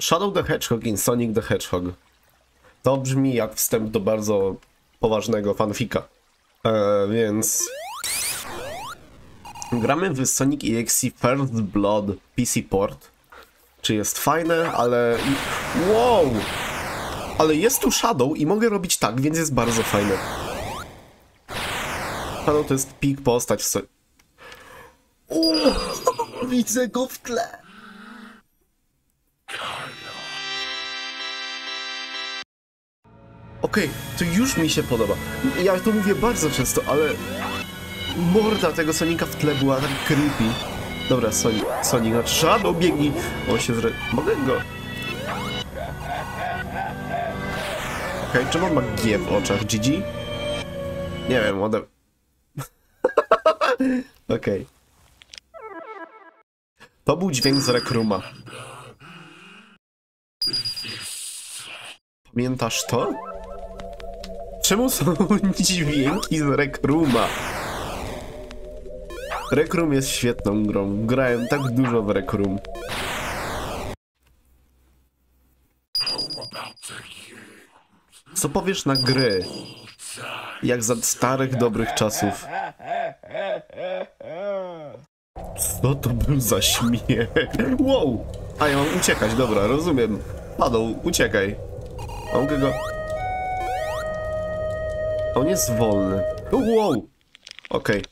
Shadow the Hedgehog i Sonic the Hedgehog. To brzmi jak wstęp do bardzo poważnego fanfika. Więc... gramy w Sonic EXI First Blood PC Port. Czy jest fajne, ale... wow! Ale jest tu Shadow i mogę robić tak, więc jest bardzo fajne. Shadow to jest pik postać w Sonic. Widzę go w tle! Okej, to już mi się podoba. Ja to mówię bardzo często, ale... morda tego Sonika w tle była tak creepy. Dobra, Sonic, znaczy Shadow biegnie. On się zre... mogę go? Okej, czemu on ma G w oczach? GG? Nie wiem, ładem. Okej. To był dźwięk z Rec Rooma. Pamiętasz to? Czemu są dźwięki z Rec Rooma? Rec Room jest świetną grą. Grałem tak dużo w Rec Room. Co powiesz na gry? Jak za starych, dobrych czasów. Co to był za śmiech? Wow! A ja mam uciekać, dobra, rozumiem. Padł, uciekaj. A mogę go... on jest wolny. Wow! Okej.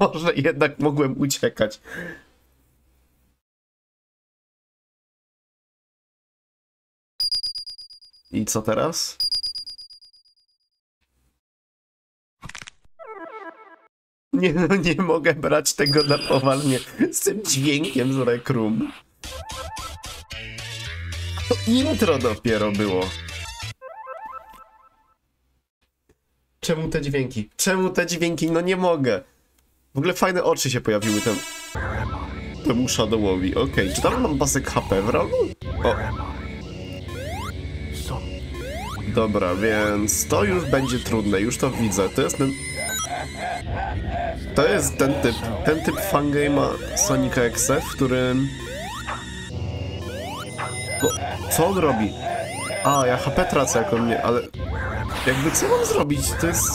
Może jednak mogłem uciekać. I co teraz? Nie, no nie mogę brać tego na poważnie z tym dźwiękiem z Rec Room. To intro dopiero było. Czemu te dźwięki? Czemu te dźwięki? No nie mogę. W ogóle fajne oczy się pojawiły temu Shadowowi. Okej, czy tam mam pasek HP w rogu? O. Dobra, więc to już będzie trudne. Już to widzę. To jest ten typ. Ten typ fangame'a Sonica XF, w którym... no, co on robi? A, ja HP tracę jako mnie, ale... jakby co mam zrobić? To jest...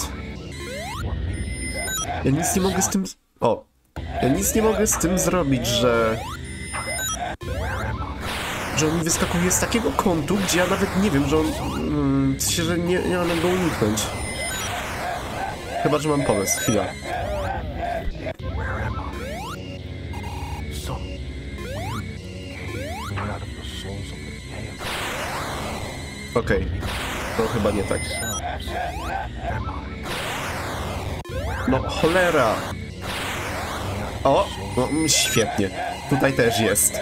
ja nic nie mogę z tym... o! Ja nic nie mogę z tym zrobić, że on mi wyskakuje z takiego kątu, gdzie ja nawet nie wiem, że on... w sensie, że nie mam go uniknąć. Chyba, że mam pomysł. Chwila. Okej. To chyba nie tak. No cholera! O! No, świetnie. Tutaj też jest.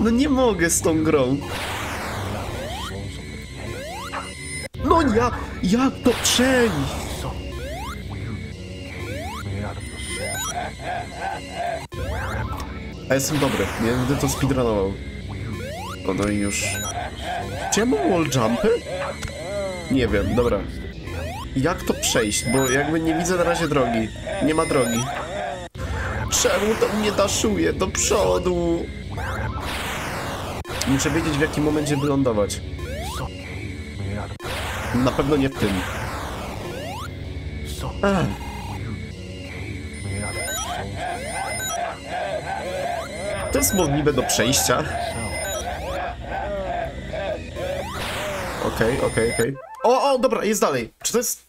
No nie mogę z tą grą. No jak to przejść? A jestem dobry, nie będę to speedrunował. O, no i już. Czy ja mam wall jumpy? Nie wiem, dobra. Jak to przejść? Bo jakby nie widzę na razie drogi. Nie ma drogi. Czemu to mnie daszuje do przodu? Muszę wiedzieć, w jakim momencie wylądować. Na pewno nie w tym. To jest możliwe do przejścia. Okej. O, dobra, jest dalej. Czy to jest...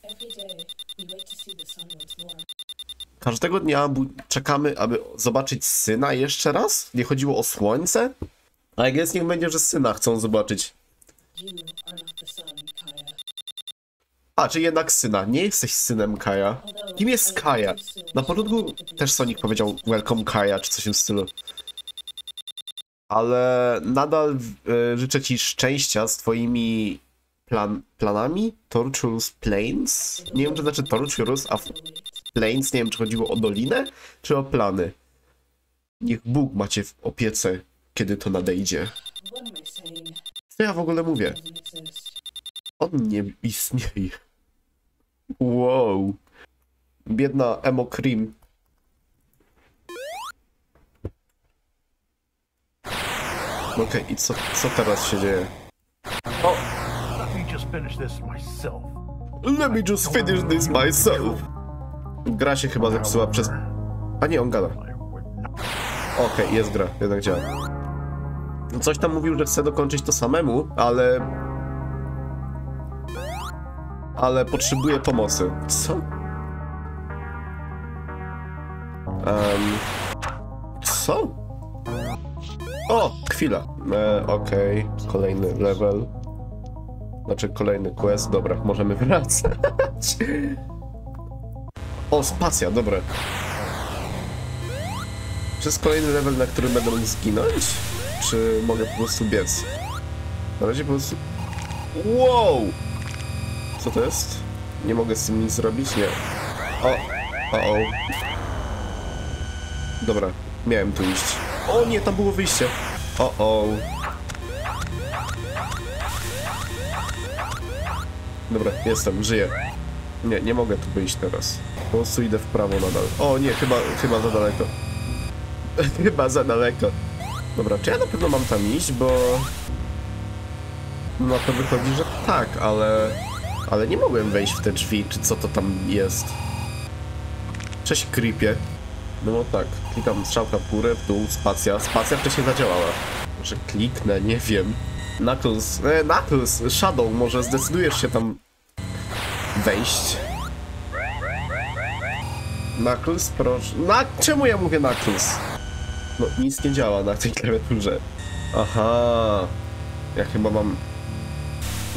każdego dnia czekamy, aby zobaczyć syna jeszcze raz? Nie chodziło o słońce? A jak jest, niech będzie, że syna chcą zobaczyć. A, czy jednak syna. Nie jesteś synem Kaja. Kim jest Kaja? Na początku też Sonic powiedział Welcome Kaja, czy coś w tym stylu. Ale nadal życzę ci szczęścia z twoimi planami? Torturous Plains? Nie wiem, czy znaczy Torturous, a Plains nie wiem, czy chodziło o dolinę, czy o plany. Niech Bóg ma cię w opiece, kiedy to nadejdzie. Co ja w ogóle mówię? On nie istnieje. Wow. Biedna Emo Cream. Okej, i co teraz się dzieje? O! Let me just finish this myself. Gra się chyba zepsuła przez... A nie, on gada. Okej, jest gra, jednak działa. Coś tam mówił, że chce dokończyć to samemu, ale... Ale potrzebuje pomocy. Co? Co? O! Chwila. Okej. Kolejny level. Znaczy kolejny quest. Dobra, możemy wracać. O, spacja, dobra. Czy jest kolejny level, na którym będę mógł zginąć? Czy mogę po prostu biec? Na razie po prostu... Wow! Co to jest? Nie mogę z tym nic zrobić, nie. O! O! Dobra, miałem tu iść. O nie, tam było wyjście! O! O! Dobra, jestem, żyję. Nie, nie mogę tu wyjść teraz. Po prostu idę w prawo nadal. O nie, chyba za daleko. Chyba za daleko. Dobra, czy ja na pewno mam tam iść, bo... No to wychodzi, że tak, ale... Ale nie mogłem wejść w te drzwi, czy co to tam jest. Cześć, creepie. No bo tak, klikam strzałka w górę, w dół, spacja. Spacja wcześniej zadziałała. Może kliknę, nie wiem. Knuckles, Knuckles, Shadow, może zdecydujesz się tam wejść. Knuckles, proszę... Czemu ja mówię Knuckles? No, nic nie działa na tej klawiaturze. Aha... Ja chyba mam...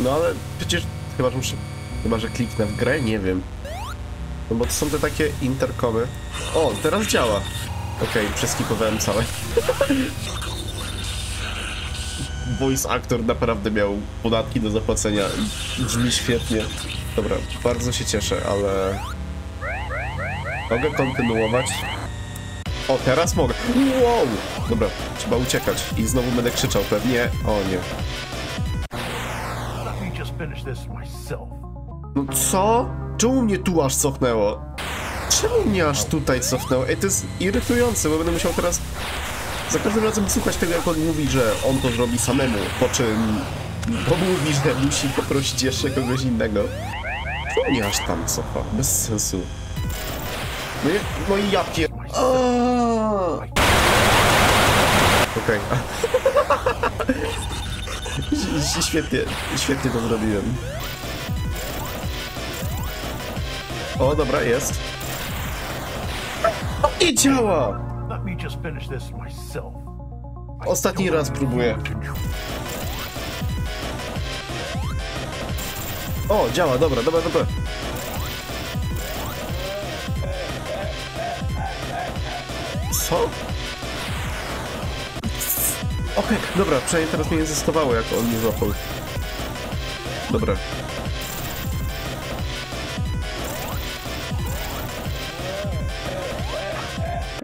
No ale przecież... Chyba, że muszę... Chyba, że kliknę w grę? Nie wiem. No bo to są te takie interkomy. O, teraz działa. Okej, przeskipowałem całe. Voice actor naprawdę miał podatki do zapłacenia. Brzmi świetnie. Dobra, bardzo się cieszę, ale... Mogę kontynuować? O, teraz mogę. Wow! Dobra, trzeba uciekać. I znowu będę krzyczał pewnie. O nie. No co? Czemu mnie tu aż cofnęło? Czemu mnie aż tutaj cofnęło? Ej, to jest irytujące, bo będę musiał teraz za każdym razem słuchać tego, jak on mówi, że on to zrobi samemu, po czym mówi, że musi poprosić jeszcze kogoś innego. Czemu mnie aż tam cofa? Bez sensu. No i ja pier... Okej. Świetnie to zrobiłem. O, dobra, jest. I działa! Ostatni raz próbuję. O, działa, dobra. Co? Okej, dobra, przynajmniej teraz mnie nie zastosowało, jak on mnie złapał. Dobra.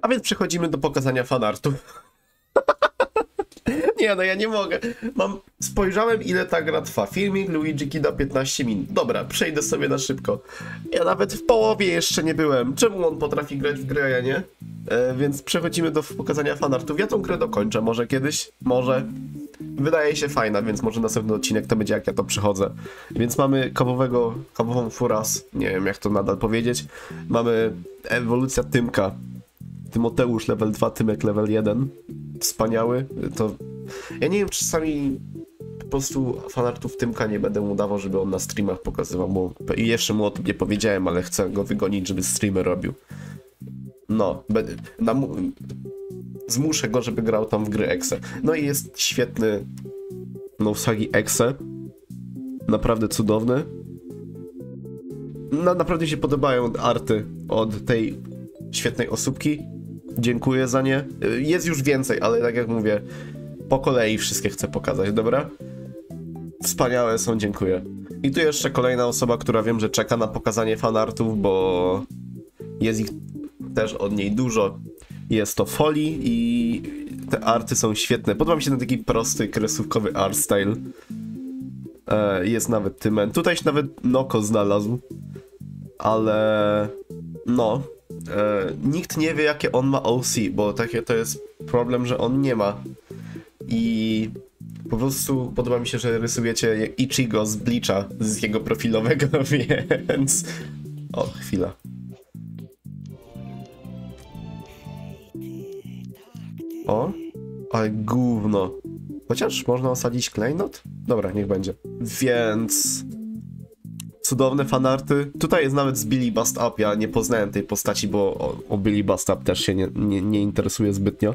A więc przechodzimy do pokazania fanartu. Nie no, ja nie mogę. Spojrzałem, ile ta gra trwa. Filmik luigikida 15 minut. Dobra, przejdę sobie na szybko. Ja nawet w połowie jeszcze nie byłem. Czemu on potrafi grać w grę, a ja nie? Więc przechodzimy do pokazania fanartów. Ja tą grę dokończę, może kiedyś, może. Wydaje się fajna, więc może następny odcinek to będzie, jak ja to przechodzę. Więc mamy kawową furas, nie wiem jak to nadal powiedzieć. Mamy ewolucja Tymka. Tymoteusz level 2, Tymek level 1. Wspaniały, to... Ja nie wiem, czy czasami po prostu fanartów Tymka nie będę mu dawał, żeby on na streamach pokazywał, bo jeszcze mu o tym nie powiedziałem, ale chcę go wygonić, żeby streamy robił. No, zmuszę go, żeby grał tam w gry EXE. No i jest świetny, no, Sonic EXI. Naprawdę cudowny. No, naprawdę się podobają arty od tej świetnej osóbki. Dziękuję za nie. Jest już więcej, ale tak jak mówię, po kolei wszystkie chcę pokazać, dobra? Wspaniałe są, dziękuję. I tu jeszcze kolejna osoba, która wiem, że czeka na pokazanie fanartów, bo jest ich też od niej dużo. Jest to Folii i te arty są świetne. Podoba mi się ten taki prosty, kresówkowy art style. jest nawet Tymen. Tutaj się nawet Noko znalazł, ale no, nikt nie wie, jakie on ma OC, bo takie to jest problem, że on nie ma. I po prostu podoba mi się, że rysujecie Ichigo z Bleacha, z jego profilowego, więc... O, chwila. O, ale gówno. Chociaż można osadzić klejnot? Dobra, niech będzie. Więc... Cudowne fanarty. Tutaj jest nawet z Billy Bust Up. Ja nie poznałem tej postaci, bo o Billy Bust Up też się nie interesuje zbytnio.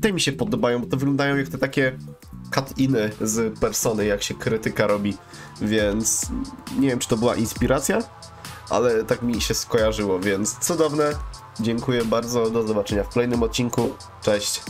Te mi się podobają, bo to wyglądają jak te takie cut-iny z Persony, jak się krytyka robi. Więc nie wiem, czy to była inspiracja, ale tak mi się skojarzyło, więc cudowne. Dziękuję bardzo, do zobaczenia w kolejnym odcinku. Cześć!